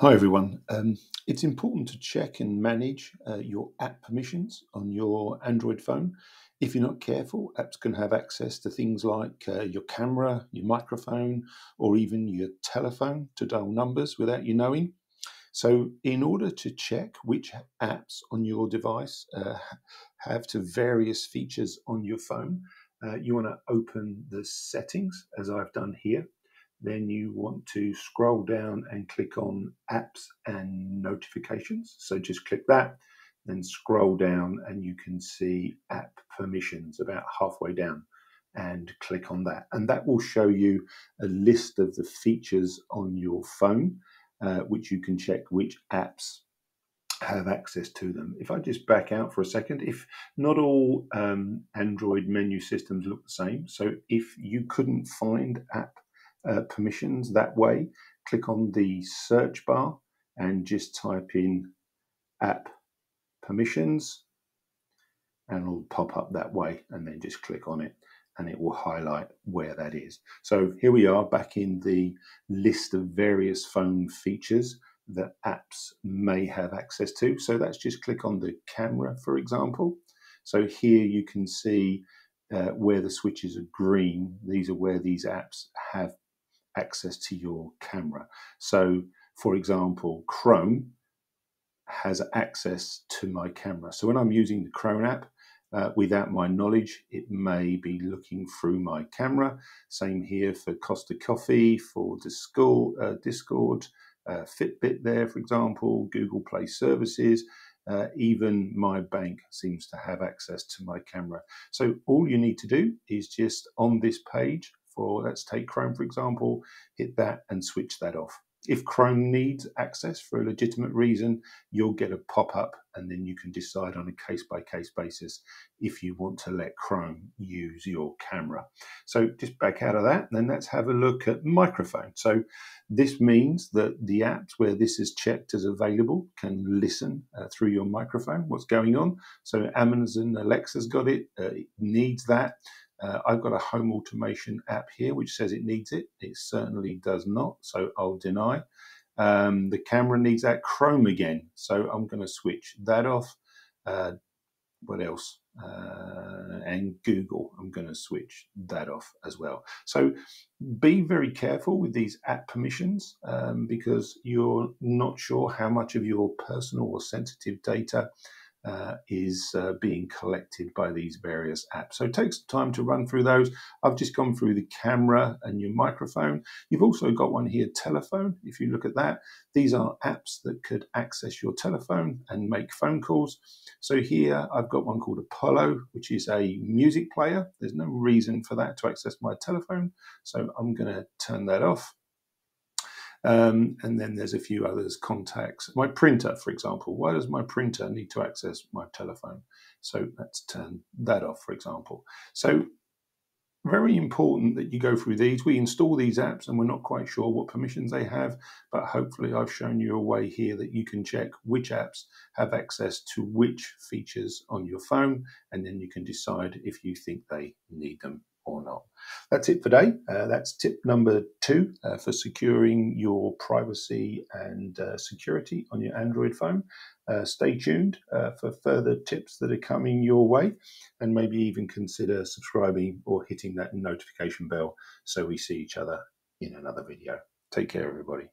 Hi everyone. It's important to check and manage your app permissions on your Android phone. If you're not careful, apps can have access to things like your camera, your microphone, or even your telephone to dial numbers without you knowing. So in order to check which apps on your device have to various features on your phone, you want to open the settings as I've done here. Then you want to scroll down and click on apps and notifications. So just click that, then scroll down and you can see app permissions about halfway down and click on that. And that will show you a list of the features on your phone, which you can check which apps have access to them. If I just back out for a second, if not all Android menu systems look the same. So if you couldn't find app permissions that way, click on the search bar and just type in app permissions and it'll pop up that way, and then just click on it and it will highlight where that is. So here we are back in the list of various phone features that apps may have access to. So let's just click on the camera, for example. So here you can see where the switches are green, these are where these apps have access to your camera. So for example, Chrome has access to my camera. So when I'm using the Chrome app, without my knowledge, it may be looking through my camera. Same here for Costa Coffee, for Discord, Fitbit there, for example, Google Play Services, even my bank seems to have access to my camera. So all you need to do is just on this page, for let's take Chrome for example, hit that and switch that off. If Chrome needs access for a legitimate reason, you'll get a pop-up and then you can decide on a case-by-case basis if you want to let Chrome use your camera. So just back out of that, then let's have a look at microphone. So this means that the apps where this is checked as available can listen through your microphone, what's going on. So Amazon Alexa's got it needs that. I've got a home automation app here which says it needs it. It certainly does not, so I'll deny. The camera needs that. Chrome again, so I'm going to switch that off. What else? And Google, I'm going to switch that off as well. So be very careful with these app permissions because you're not sure how much of your personal or sensitive data is being collected by these various apps. So take some time to run through those. I've just gone through the camera and your microphone. You've also got one here, telephone. If you look at that, these are apps that could access your telephone and make phone calls. So here I've got one called Apollo, which is a music player. There's no reason for that to access my telephone, so I'm going to turn that off. And then there's a few others, contacts. My printer, for example. Why does my printer need to access my telephone? So let's turn that off, for example. So very important that you go through these. We install these apps and we're not quite sure what permissions they have, but hopefully I've shown you a way here that you can check which apps have access to which features on your phone, and then you can decide if you think they need them or not. That's it for today. That's tip number 2 for securing your privacy and security on your Android phone. Stay tuned for further tips that are coming your way, and maybe even consider subscribing or hitting that notification bell so we see each other in another video. Take care, everybody.